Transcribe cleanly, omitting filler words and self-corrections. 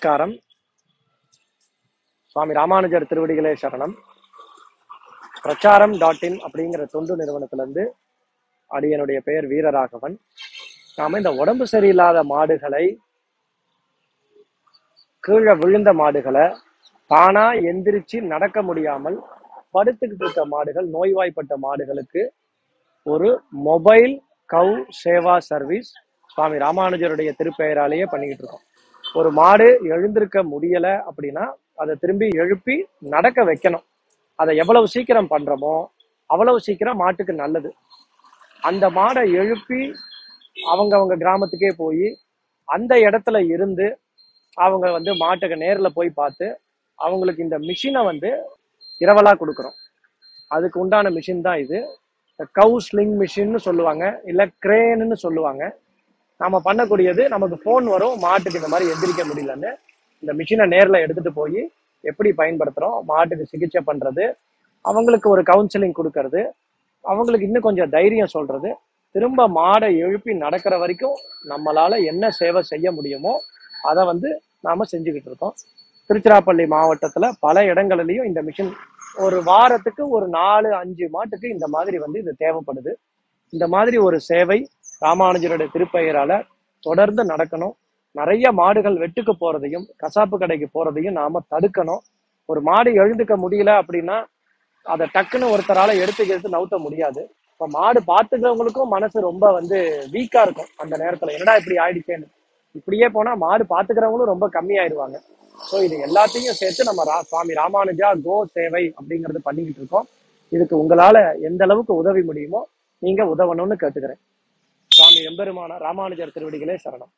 நமஸ்காரம். சுவாமி ராமானுஜர் திருவடிகளே சரணம். பிரச்சாரம்.in அப்படிங்கிற தொண்டு நிறுவனத்திலிருந்து அடியனுடைய பெயர் வீரராகவன். நாம இந்த உடம்பு சரியில்லாத மாடுகளை, கீழே விழுந்த மாடுகளை, தானா எந்திரிச்சு நடக்க முடியாமல் படுத்துக்கிட்டு இருக்க மாடுகள், நோய்வாய்ப்பட்ட மாடுகளுக்கு ஒரு மொபைல் கவு சேவா சர்வீஸ் சுவாமி ராமானுஜருடைய திருப்பெயராலேயே பண்ணிக்கிட்டு இருக்கோம். ஒரு மாடு எழுந்திருக்க முடியலை அப்படின்னா அதை திரும்பி எழுப்பி நடக்க வைக்கணும். அதை எவ்வளவு சீக்கிரம் பண்றோமோ அவ்வளவு சீக்கிரம் மாட்டுக்கு நல்லது. அந்த மாடை எழுப்பி அவங்கவங்க கிராமத்துக்கே போய் அந்த இடத்துல இருந்து அவங்க மாட்டுக்கு நேரில் போய் பார்த்து அவங்களுக்கு இந்த மிஷினை இரவலா கொடுக்குறோம். அதுக்கு உண்டான மிஷின் தான் இது. கவுஸ்லிங் மிஷின்னு சொல்லுவாங்க, இல்லை கிரேன்னு சொல்லுவாங்க. நம்ம பண்ணக்கூடியது, நமக்கு ஃபோன் வரும் மாட்டுக்கு இந்த மாதிரி எந்திரிக்க முடியலன்னு. இந்த மிஷினை நேரில் எடுத்துட்டு போய் எப்படி பயன்படுத்துகிறோம், மாட்டுக்கு சிகிச்சை பண்ணுறது, அவங்களுக்கு ஒரு கவுன்சிலிங் கொடுக்கறது, அவங்களுக்கு இன்னும் கொஞ்சம் தைரியம் சொல்கிறது, திரும்ப மாடை எழுப்பி நடக்கிற வரைக்கும் நம்மளால் என்ன சேவை செய்ய முடியுமோ அதை நாம் செஞ்சுக்கிட்டு இருக்கோம். திருச்சிராப்பள்ளி மாவட்டத்தில் பல இடங்களிலையும் இந்த மிஷின் ஒரு வாரத்துக்கு ஒரு 4-5 மாட்டுக்கு இந்த மாதிரி இது தேவைப்படுது. இந்த மாதிரி ஒரு சேவை ராமானுஜருடைய திருப்பெயரால தொடர்ந்து நடக்கணும். நிறைய மாடுகள் வெட்டுக்கு போறதையும் கசாப்பு கடைக்கு போறதையும் நாம தடுக்கணும். ஒரு மாடு எழுந்துக்க முடியல அப்படின்னா அதை டக்குன்னு ஒருத்தரால எடுத்து நவுத்த முடியாது. இப்போ மாடு பார்த்துக்கிறவங்களுக்கும் மனசு ரொம்ப வீக்கா இருக்கும். அந்த நேரத்துல என்னடா இப்படி ஆயிடுச்சேன்னு இப்படியே போனா மாடு பார்த்துக்கிறவங்களும் ரொம்ப கம்மியாயிருவாங்க. ஸோ இது எல்லாத்தையும் சேர்த்து நம்ம சுவாமி ராமானுஜா கோ சேவை அப்படிங்கறது பண்ணிக்கிட்டு இருக்கோம். இதுக்கு உங்களால எந்த அளவுக்கு உதவி முடியுமோ நீங்க உதவணும்னு கேட்டுக்கிறேன். சுவாமி எம்பெருமான ராமானுஜர் திருவடிகளே சரணம்.